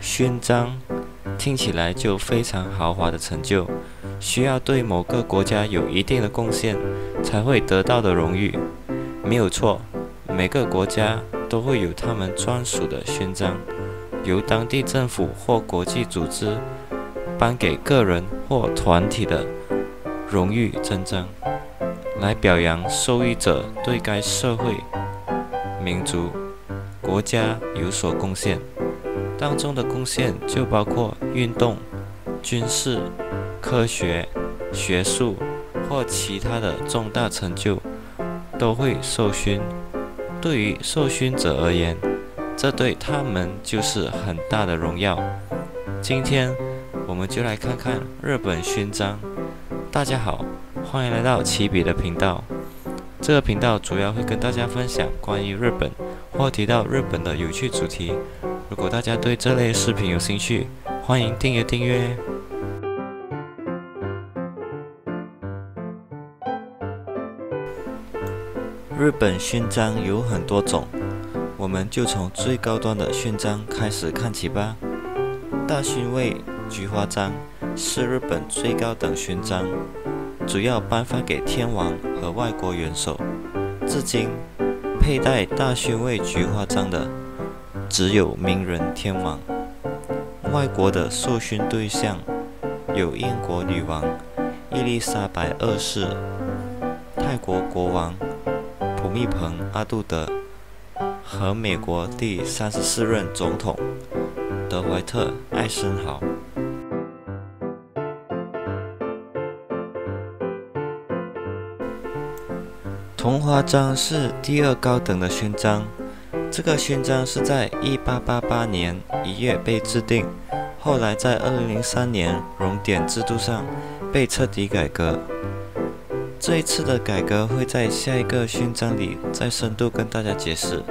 勋章听起来就非常豪华的成就，需要对某个国家有一定的贡献才会得到的荣誉。没有错，每个国家都会有他们专属的勋章，由当地政府或国际组织颁给个人或团体的荣誉勋章，来表扬受益者对该社会、民族、国家有所贡献。当中的贡献就包括运动、军事、科学、学术或其他的重大成就都会授勋。对于授勋者而言，这对他们就是很大的荣耀。今天我们就来看看日本勋章。大家好，欢迎来到起笔的频道。这个频道主要会跟大家分享关于日本或提到日本的有趣主题。如果大家对这类视频有兴趣，欢迎订阅。日本勋章有很多种，我们就从最高端的勋章开始看起吧。大勋位菊花章是日本最高等勋章，主要颁发给天皇和外国元首。至今，佩戴大勋位菊花章的只有明仁天皇，外国的授勋对象有英国女王伊丽莎白二世、泰国国王普密蓬阿杜德和美国第34任总统德怀特艾森豪。桐花章是第二高等的勋章。这个勋章是在1888年1月被制定，后来在2003年荣典制度上被彻底改革。这一次的改革会在下一个勋章里再深度跟大家解释。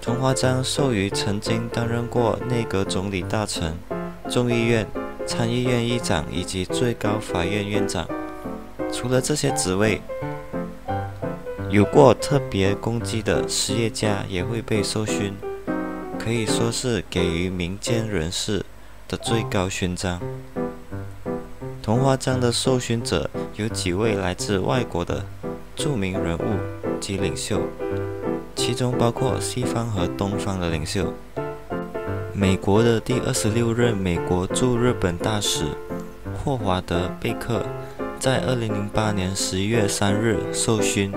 桐花章授予曾经担任过内阁总理大臣、众议院、参议院议长以及最高法院院长。除了这些职位，有过特别功绩的实业家也会被授勋，可以说是给予民间人士的最高勋章。桐花章的授勋者有几位来自外国的著名人物及领袖，其中包括西方和东方的领袖。美国的第26任美国驻日本大使霍华德·贝克在2008年11月3日授勋。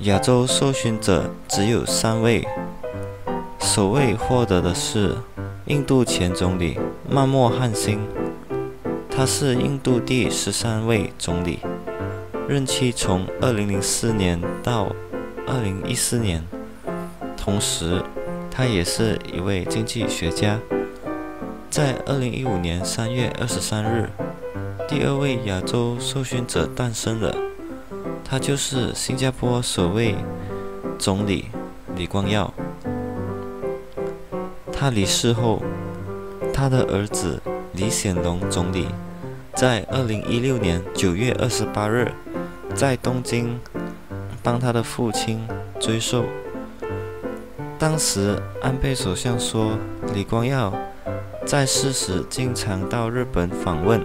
亚洲授勋者只有3位，首位获得的是印度前总理曼莫汉辛，他是印度第13位总理，任期从2004年到2014年，同时他也是一位经济学家。在2015年3月23日，第2位亚洲授勋者诞生了。他就是新加坡首位总理李光耀。他离世后，他的儿子李显龙总理在2016年9月28日在东京帮他的父亲追授。当时安倍首相说，李光耀在世时经常到日本访问，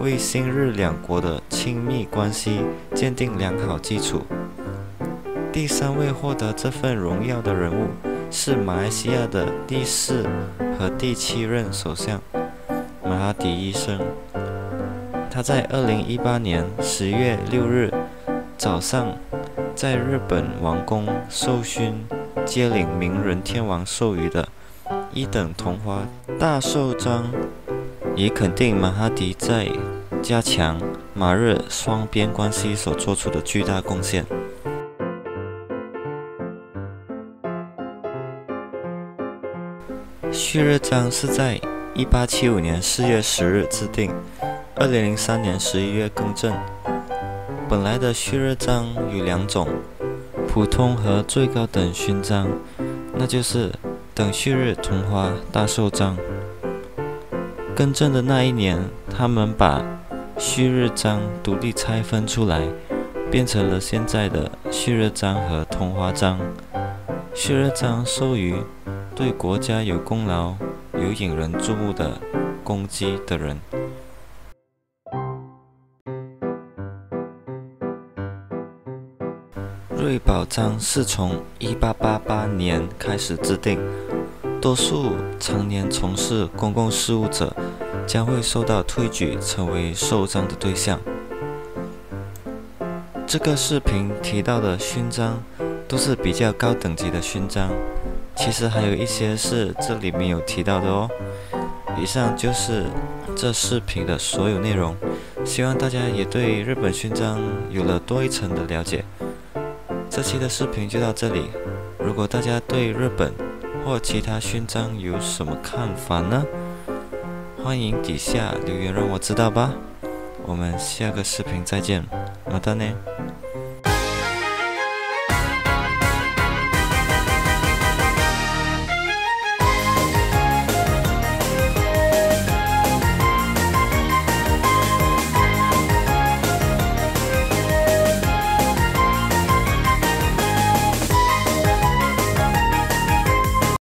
为新日两国的亲密关系奠定良好基础。第3位获得这份荣耀的人物是马来西亚的第4和第7任首相马哈迪医生。他在2018年10月6日早上在日本王宫授勋，接领明仁天皇授予的1等桐花大绶章，以肯定马哈迪在加强马日双边关系所做出的巨大贡献。旭日章是在1875年4月10日制定，2003年11月更正。本来的旭日章有2种，普通和最高等勋章，那就是等旭日桐花大绶章。更正的那一年，他们把旭日章独立拆分出来，变成了现在的旭日章和桐花章。旭日章授予对国家有功劳、有引人注目的功绩的人。瑞宝章是从1888年开始制定，多数常年从事公共事务者将会受到推举成为授章的对象。这个视频提到的勋章都是比较高等级的勋章。 其实还有一些是这里面有提到的哦。以上就是这视频的所有内容，希望大家也对日本勋章有了多一层的了解。这期的视频就到这里，如果大家对日本或其他勋章有什么看法呢？欢迎底下留言让我知道吧。我们下个视频再见，またね。